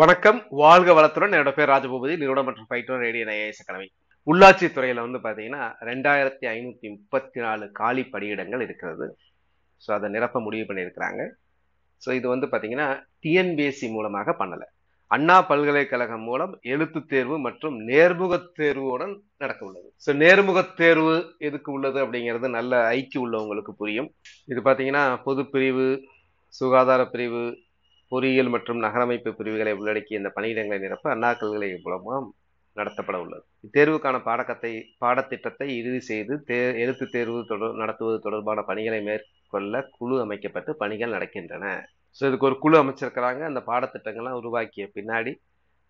வணக்கம் வாழ்க வளத்துடன் என்னோட பேர் ராஜபூபதி நிறுவனம் மற்றும் பயிற்றுனர் ரேடியன் IAS அகாடமி உள்ளாட்சி துறையில வந்து பாத்தீங்கன்னா 2534 காலி பணியிடங்கள் இருக்கிறது. ஸோ அதை நிரப்ப முடிவு பண்ணியிருக்கிறாங்க. ஸோ இது வந்து பாத்தீங்கன்னா TNPSC மூலமாக பண்ணலை, அண்ணா பல்கலைக்கழகம் மூலம் எழுத்து தேர்வு மற்றும் நேர்முக தேர்வுடன் நடக்க உள்ளது. ஸோ நேர்முக தேர்வு எதுக்கு உள்ளது அப்படிங்கிறது நல்ல ஐக்கிய உள்ளவங்களுக்கு புரியும். இது பாத்தீங்கன்னா பொது பிரிவு, சுகாதார பிரிவு, பொறியியல் மற்றும் நகரமைப்பு பிரிவுகளை உள்ளடக்கிய இந்த பணியிடங்களை நிரப்ப அண்ணா பல்கலைக்கழகம் மூலம் நடத்தப்பட உள்ளது. இத்தேர்வுக்கான பாடத்திட்டத்தை இறுதி செய்து எழுத்து தேர்வு நடத்துவது தொடர்பான பணிகளை மேற்கொள்ள குழு அமைக்கப்பட்டு பணிகள் நடக்கின்றன. ஸோ இதுக்கு ஒரு குழு அமைச்சிருக்கிறாங்க. அந்த பாடத்திட்டங்கள்லாம் உருவாக்கிய பின்னாடி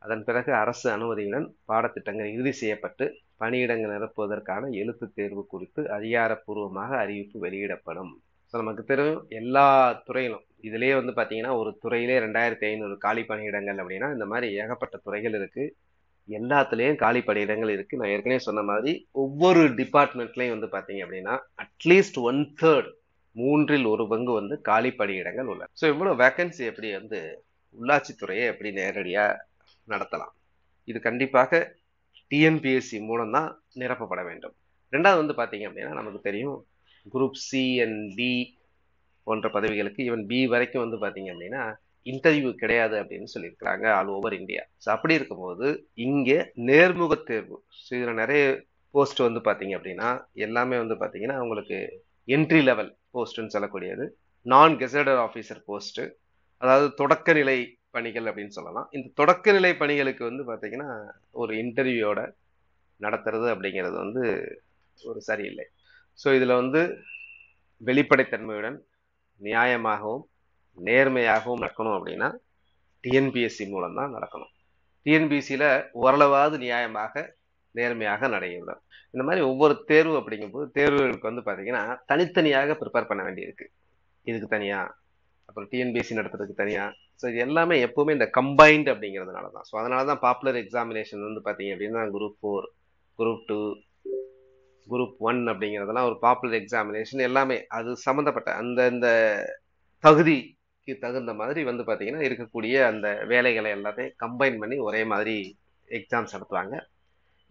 அதன் பிறகு அரசு அனுமதியுடன் பாடத்திட்டங்கள் இறுதி செய்யப்பட்டு பணியிடங்கள் நிரப்புவதற்கான எழுத்து தேர்வு குறித்து அதிகாரப்பூர்வமாக அறிவிப்பு வெளியிடப்படும். ஸோ நமக்கு தெரியும் எல்லா துறையிலும் இதுலேயே வந்து பார்த்தீங்கன்னா ஒரு துறையிலே 2500 காலி பணியிடங்கள் அப்படின்னா இந்த மாதிரி ஏகப்பட்ட துறைகள் இருக்குது, எல்லாத்துலேயும் காலி பணியிடங்கள் இருக்குது. நான் ஏற்கனவே சொன்ன மாதிரி ஒவ்வொரு டிபார்ட்மெண்ட்லேயும் வந்து பார்த்தீங்க அப்படின்னா அட்லீஸ்ட் 1/3 3 1/4 வந்து காலி பணியிடங்கள் உள்ளன. ஸோ இவ்வளோ வேக்கன்சி எப்படி வந்து உள்ளாட்சித்துறையை எப்படி நேரடியாக நடத்தலாம்? இது கண்டிப்பாக TNPSC மூலம்தான் நிரப்பப்பட வேண்டும். ரெண்டாவது வந்து பார்த்தீங்க அப்படின்னா நமக்கு தெரியும் குரூப் C and D போன்ற பதவிகளுக்கு ஈவன் B வரைக்கும் வந்து பார்த்தீங்க அப்படின்னா இன்டர்வியூ கிடையாது அப்படின்னு சொல்லியிருக்கிறாங்க ஆல் ஓவர் இந்தியா. ஸோ அப்படி இருக்கும்போது இங்கே நேர்முக தேர்வு. ஸோ இதில் நிறைய போஸ்ட் வந்து பார்த்தீங்க அப்படின்னா எல்லாமே வந்து பார்த்தீங்கன்னா அவங்களுக்கு என்ட்ரி லெவல் போஸ்ட்டுன்னு சொல்லக்கூடியது, நான் கெசடட் ஆஃபீஸர் போஸ்ட்டு, அதாவது தொடக்க நிலை பணிகள் அப்படின்னு சொல்லலாம். இந்த தொடக்க நிலை பணிகளுக்கு வந்து பார்த்தீங்கன்னா ஒரு இன்டர்வியூவோட நடத்துறது அப்படிங்கிறது வந்து ஒரு சரியில்லை. ஸோ இதில் வந்து வெளிப்படைத்தன்மையுடன் நியாயமாகவும் நேர்மையாகவும் நடக்கணும் அப்படின்னா TNPSC மூலம்தான் நடக்கணும். TNPSCயில் ஓரளவாவது நியாயமாக நேர்மையாக நடைபெறும். இந்த மாதிரி ஒவ்வொரு தேர்வு அப்படிங்கும்போது தேர்வுகளுக்கு வந்து பார்த்தீங்கன்னா தனித்தனியாக ப்ரிப்பேர் பண்ண வேண்டியிருக்கு, இதுக்கு தனியாக, அப்புறம் TNPSC நடத்துறதுக்கு தனியாக. ஸோ இது எல்லாமே எப்போவுமே இந்த கம்பைன்டு அப்படிங்கிறதுனால தான். ஸோ அதனால தான் பாப்புலர் எக்ஸாமினேஷன் வந்து பார்த்தீங்க அப்படின்னா குரூப் 4, குரூப் 2, குரூப் 1 அப்படிங்கிறதெல்லாம் ஒரு பாப்புலர் எக்ஸாமினேஷன். எல்லாமே அது சம்மந்தப்பட்ட அந்த தகுதிக்கு தகுந்த மாதிரி வந்து பார்த்தீங்கன்னா இருக்கக்கூடிய அந்த வேலைகளை எல்லாத்தையும் கம்பைன் பண்ணி ஒரே மாதிரி எக்ஸாம்ஸ் நடத்துவாங்க.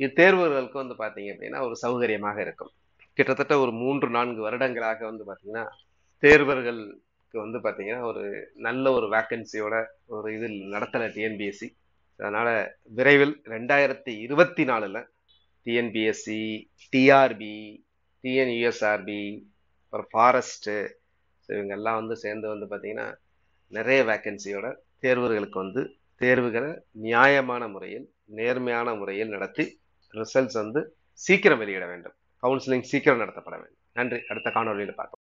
இது தேர்வுகளுக்கு வந்து பார்த்தீங்க அப்படின்னா ஒரு சௌகரியமாக இருக்கும். கிட்டத்தட்ட ஒரு 3-4 வருடங்களாக வந்து பார்த்தீங்கன்னா தேர்வர்களுக்கு வந்து பார்த்தீங்கன்னா ஒரு நல்ல ஒரு வேக்கன்சியோட ஒரு இதில் நடத்தலை TNPSC. அதனால் விரைவில் 2024ல் TNPSC, TRB, TNUSRB, அப்புறம் ஃபாரஸ்ட்டு, ஸோ இவங்கெல்லாம் வந்து சேர்ந்து வந்து பார்த்தீங்கன்னா நிறைய வேக்கன்சியோட தேர்வுகளுக்கு வந்து தேர்வுகளை நியாயமான முறையில் நேர்மையான முறையில் நடத்தி ரிசல்ட்ஸ் வந்து சீக்கிரம் வெளியிட வேண்டும். கவுன்சிலிங் சீக்கிரம் நடத்தப்பட வேண்டும். நன்றி. அடுத்த காணொலியில் பார்க்கலாம்.